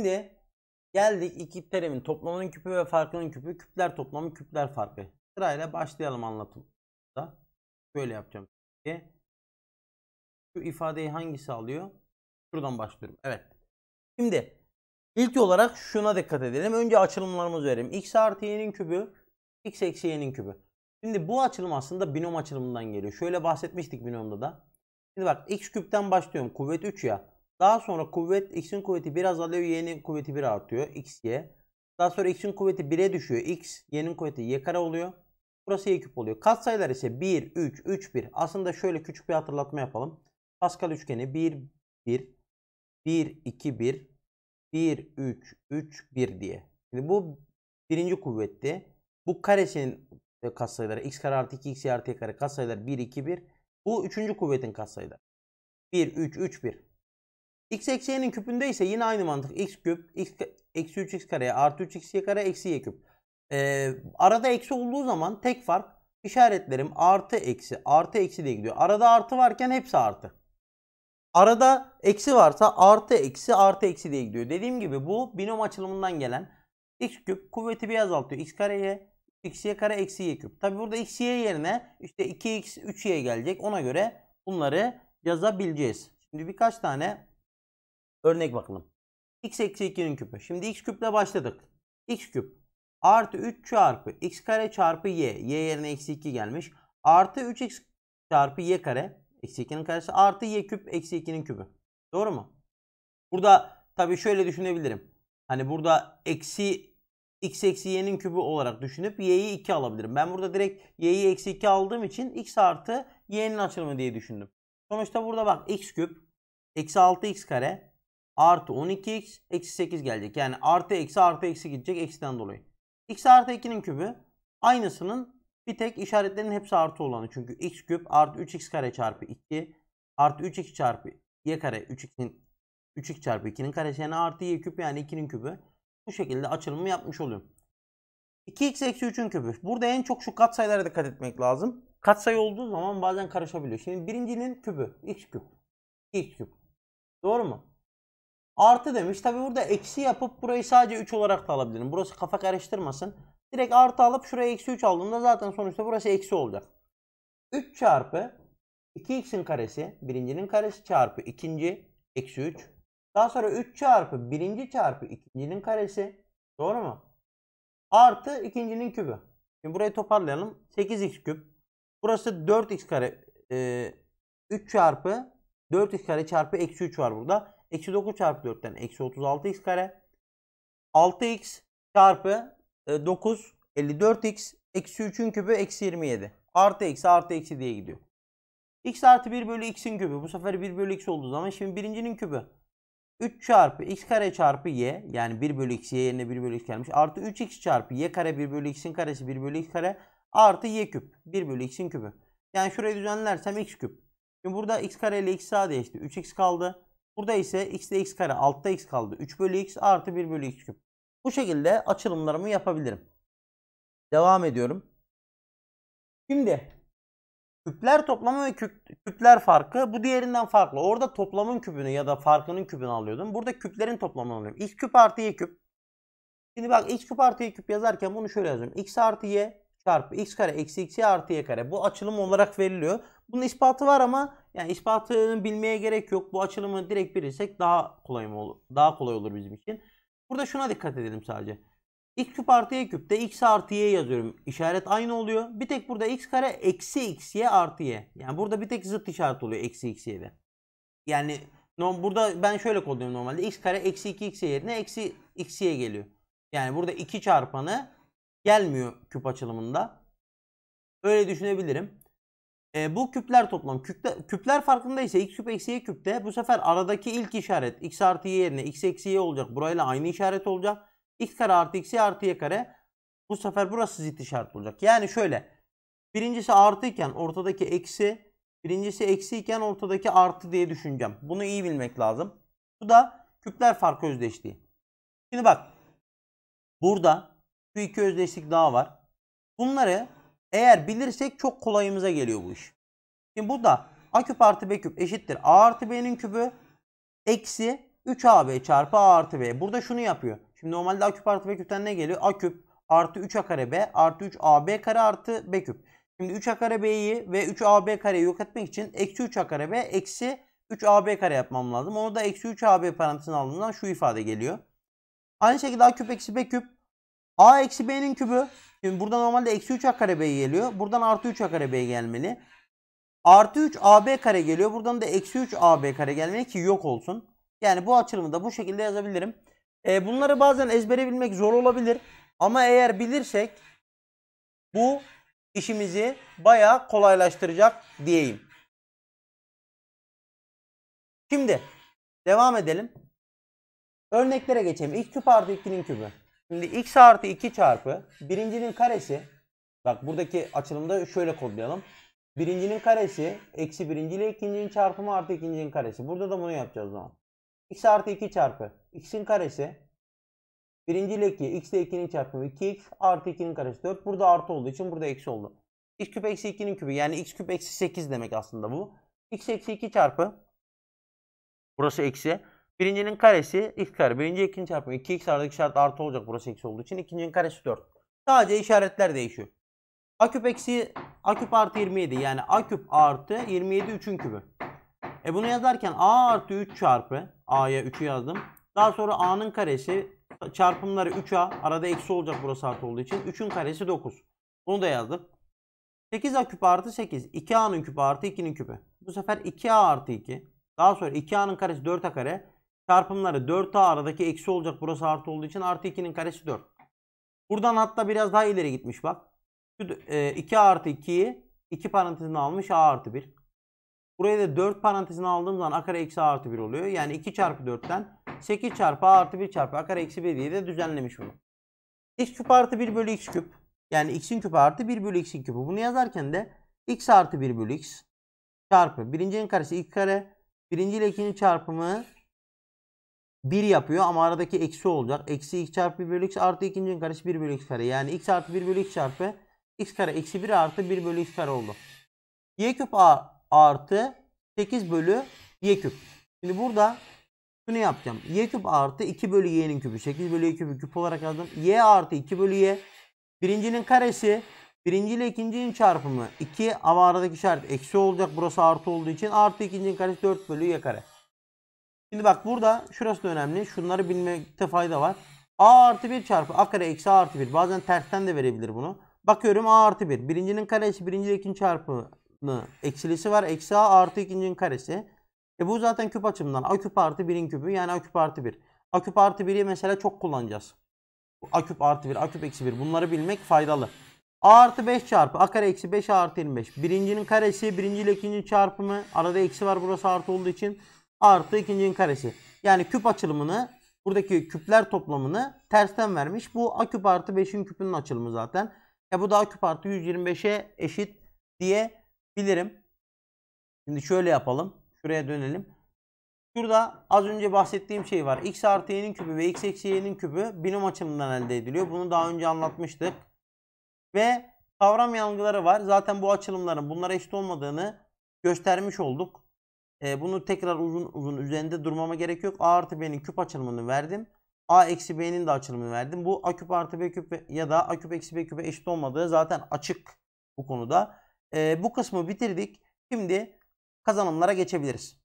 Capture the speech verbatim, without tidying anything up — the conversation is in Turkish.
Şimdi geldik iki terimin toplamının küpü ve farkının küpü. Küpler toplamı, küpler farkı. Sırayla başlayalım anlatımda. Böyle yapacağım. Şu ifadeyi hangisi alıyor? Şuradan başlıyorum. Evet. Şimdi ilk olarak şuna dikkat edelim. Önce açılımlarımızı verelim. X artı y'nin kübü, x eksi y'nin kübü. Şimdi bu açılım aslında binom açılımından geliyor. Şöyle bahsetmiştik binomda da. Şimdi bak x küpten başlıyorum. Kuvvet üç ya. Daha sonra kuvvet x'in kuvveti bir azalıyor. Y'nin kuvveti bir artıyor. X, y. Daha sonra x'in kuvveti bire düşüyor. X, y'nin kuvveti y kare oluyor. Burası y küp oluyor. Katsayılar ise bir, üç, üç, bir. Aslında şöyle küçük bir hatırlatma yapalım. Pascal üçgeni bir, bir, bir, iki, bir, bir, üç, üç, bir diye. Şimdi bu birinci kuvvetti. Bu karesinin katsayıları x kare artı iki, x artı y kare katsayıları bir, iki, bir. Bu üçüncü kuvvetin katsayıları. bir, üç, üç, bir. X eksi y'nin küpünde ise yine aynı mantık. X küp, x, eksi üç x kare, artı üç x y kare, eksi y küp. Ee, arada eksi olduğu zaman tek fark işaretlerim artı eksi, artı eksi diye gidiyor. Arada artı varken hepsi artı. Arada eksi varsa artı eksi, artı eksi diye gidiyor. Dediğim gibi bu binom açılımından gelen x küp kuvveti bir azaltıyor. X kare y, x y kare, eksi y küp. Tabi burada x y yerine işte iki x, üç y gelecek. Ona göre bunları yazabileceğiz. Şimdi birkaç tane örnek bakalım. X eksi ikinin küpü. Şimdi x küple başladık. X küp artı üç çarpı x kare çarpı y. Y yerine eksi iki gelmiş. Artı üç x çarpı y kare. Eksi ikinin karesi artı y küp eksi ikinin küpü. Doğru mu? Burada tabii şöyle düşünebilirim. Hani burada eksi x eksi y'nin küpü olarak düşünüp y'yi iki alabilirim. Ben burada direkt y'yi eksi iki aldığım için x artı y'nin açılımı diye düşündüm. Sonuçta burada bak x küp eksi altı x kare artı on iki x eksi sekiz gelecek. Yani artı eksi artı eksi gidecek eksiden dolayı. X artı ikinin kübü aynısının bir tek işaretlerinin hepsi artı olanı. Çünkü x küp artı üç x kare çarpı iki artı üç x çarpı y kare üç x'in üç x çarpı ikinin karesi yani artı y küp yani ikinin kübü. Bu şekilde açılımı yapmış oluyorum. iki x eksi üçün kübü. Burada en çok şu katsayılara dikkat etmek lazım. Katsayı olduğu zaman bazen karışabiliyor. Şimdi birincinin kübü x küp. X küp. Doğru mu? Artı demiş. Tabi burada eksi yapıp burayı sadece üç olarak da alabilirim. Burası kafa karıştırmasın. Direkt artı alıp şuraya eksi üç aldığımda zaten sonuçta burası eksi olacak. üç çarpı iki x'in karesi. Birincinin karesi çarpı ikinci eksi üç. Daha sonra üç çarpı birinci çarpı ikincinin karesi. Doğru mu? Artı ikincinin kübü. Şimdi burayı toparlayalım. sekiz x küp. Burası dört x kare. E, üç çarpı dört x kare çarpı eksi üç var burada. Eksi dokuz çarpı dörtten eksi otuz altı x kare. altı x çarpı dokuz elli dört x eksi üçün küpü eksi yirmi yedi. Artı eksi artı eksi diye gidiyor. X artı bir bölü x'in küpü. Bu sefer bir bölü x olduğu zaman şimdi birincinin küpü. üç çarpı x kare çarpı y. Yani bir bölü x y yerine bir bölü x gelmiş. Artı üç x çarpı y kare bir bölü x'in karesi bir bölü x kare. Artı y küp. bir bölü x'in küpü. Yani şurayı düzenlersem x küp. Şimdi burada x kare ile x sağ değişti. üç x kaldı. Burada ise x'de x kare, altta x kaldı. üç bölü x artı bir bölü x küp. Bu şekilde açılımlarımı yapabilirim. Devam ediyorum. Şimdi küpler toplamı ve küp, küpler farkı bu diğerinden farklı. Orada toplamın küpünü ya da farkının küpünü alıyordum. Burada küplerin toplamını alıyorum. X küp artı y küp. Şimdi bak x küp artı y küp yazarken bunu şöyle yazıyorum. X artı y çarpı x kare eksi x y artı y kare. Bu açılım olarak veriliyor. Bunun ispatı var ama yani ispatını bilmeye gerek yok. Bu açılımı direkt bilirsek daha kolay mı olur? Daha kolay olur bizim için. Burada şuna dikkat edelim sadece. X küp artı y küpte x artı y yazıyorum. İşaret aynı oluyor. Bir tek burada x kare eksi x y artı y. Yani burada bir tek zıt işaret oluyor eksi x y'de. Yani no, burada ben şöyle kodluyorum normalde. X kare eksi iki x y yerine eksi x y geliyor. Yani burada iki çarpanı gelmiyor küp açılımında. Öyle düşünebilirim. E, bu küpler toplam. Küpler, küpler farkında ise x küp eksi y küpte bu sefer aradaki ilk işaret x artı y yerine x eksi y olacak. Burayla aynı işaret olacak. X kare artı x y artı y kare. Bu sefer burası zıt işaret olacak. Yani şöyle. Birincisi artı iken ortadaki eksi. Birincisi eksi iken ortadaki artı diye düşüneceğim. Bunu iyi bilmek lazım. Bu da küpler farkı özdeşliği. Şimdi bak. Burada şu iki özdeşlik daha var. Bunları eğer bilirsek çok kolayımıza geliyor bu iş. Şimdi burada a küp artı b küp eşittir a artı b'nin kübü eksi üç a b çarpı a artı b. Burada şunu yapıyor. Şimdi normalde a küp artı b küpten ne geliyor? A küp artı üç a kare b artı üç a b kare artı b küp. Şimdi üç a kare b'yi ve üç a b kareyi yok etmek için eksi üç a kare b eksi üç a b kare yapmam lazım. Onu da eksi üç a b parantezine aldığımdan şu ifade geliyor. Aynı şekilde a küp eksi b küp. A eksi b'nin kübü. Şimdi burada normalde eksi üç a kare b geliyor. Buradan artı üç a kare b gelmeli. Artı üç a b kare geliyor. Buradan da eksi üç a b kare gelmeli ki yok olsun. Yani bu açılımı da bu şekilde yazabilirim. E, bunları bazen ezbere bilmek zor olabilir. Ama eğer bilirsek bu işimizi bayağı kolaylaştıracak diyeyim. Şimdi devam edelim. Örneklere geçelim. X küp artı ikinin kübü. Şimdi x artı iki çarpı birincinin karesi. Bak buradaki açılımda şöyle kodlayalım. Birincinin karesi eksi birinci ile ikincinin çarpımı artı ikincinin karesi. Burada da bunu yapacağız o zaman. X artı iki çarpı x'in karesi. Birinci ile iki, x ile ikinin çarpımı iki x artı ikinin karesi dört. Burada artı olduğu için burada eksi oldu. X küp eksi ikinin kübü, yani x küp eksi sekiz demek aslında bu. X eksi iki çarpı. Burası eksi. Birincinin karesi x kare. Birinci ikinin çarpımı iki x artı iki artı artı olacak. Burası eksi olduğu için ikincinin karesi dört. Sadece işaretler değişiyor. A küp eksi a küp artı yirmi yedi, yani a küp artı yirmi yedi üçün kübü. E bunu yazarken a artı üç çarpı a'ya üçü yazdım. Daha sonra a'nın karesi çarpımları üç a, arada eksi olacak burası artı olduğu için. üçün karesi dokuz. Bunu da yazdım. sekiz a küp artı sekiz. iki a'nın küpü artı ikinin küpü. Bu sefer iki a artı iki. Daha sonra iki a'nın karesi dört a kare. Çarpımları dört a, aradaki eksi olacak burası artı olduğu için artı ikinin karesi dört. Buradan hatta biraz daha ileri gitmiş bak. iki a artı ikiyi iki parantezine almış, a artı bir. Buraya da dört parantezine aldığım zaman a kare eksi a artı bir oluyor. Yani iki çarpı dörtten sekiz çarpı a artı bir çarpı a kare eksi bir diye de düzenlemiş bunu. X küp artı bir bölü x küp. Yani x'in küpü artı bir bölü x'in küpü. Bunu yazarken de x artı bir bölü x çarpı birincinin karesi x kare. Birinci ile ikinin çarpımı bir yapıyor ama aradaki eksi olacak. Eksi x çarpı bir bölü x artı ikincinin karesi bir bölü x kare. Yani x artı bir bölü x çarpı x kare eksi bir artı bir bölü x kare oldu. Y küp a artı sekiz bölü y küp. Şimdi burada şunu yapacağım. Y küp artı iki bölü y'nin küpü. sekiz bölü y küpü küp olarak yazdım. Y artı iki bölü y. Birincinin karesi. Birinci ile ikincinin çarpımı iki ama aradaki işaret eksi olacak. Burası artı olduğu için artı ikincinin karesi dört bölü y kare. Şimdi bak burada şurası da önemli. Şunları bilmekte fayda var. A artı bir çarpı a kare eksi a artı bir. Bazen tersten de verebilir bunu. Bakıyorum a artı bir. Birincinin karesi birinci ile ikinin çarpımı eksilisi var. Eksi a artı ikincinin karesi. E bu zaten küp açımından. A küp artı birin küpü, yani a küp artı bir. A küp artı biri mesela çok kullanacağız. A küp artı bir, a küp eksi bir. Bunları bilmek faydalı. A artı beş çarpı a kare eksi beş a artı yirmi beş. Birincinin karesi birinci ile ikincinin çarpımı. Arada eksi var, burası artı olduğu için. Artı ikincinin karesi. Yani küp açılımını, buradaki küpler toplamını tersten vermiş. Bu a küp artı beşin küpünün açılımı zaten. E bu da a küp artı yüz yirmi beşe eşit diyebilirim. Şimdi şöyle yapalım. Şuraya dönelim. Şurada az önce bahsettiğim şey var. X artı y'nin küpü ve x eksi y'nin küpü binom açımından elde ediliyor. Bunu daha önce anlatmıştık. Ve kavram yanılgıları var. Zaten bu açılımların bunlara eşit olmadığını göstermiş olduk. E, bunu tekrar uzun uzun üzerinde durmama gerek yok. A artı b'nin küp açılımını verdim. A eksi b'nin de açılımını verdim. Bu a küp artı b küp ya da a küp eksi b küpe eşit olmadığı zaten açık bu konuda. E, bu kısmı bitirdik. Şimdi kazanımlara geçebiliriz.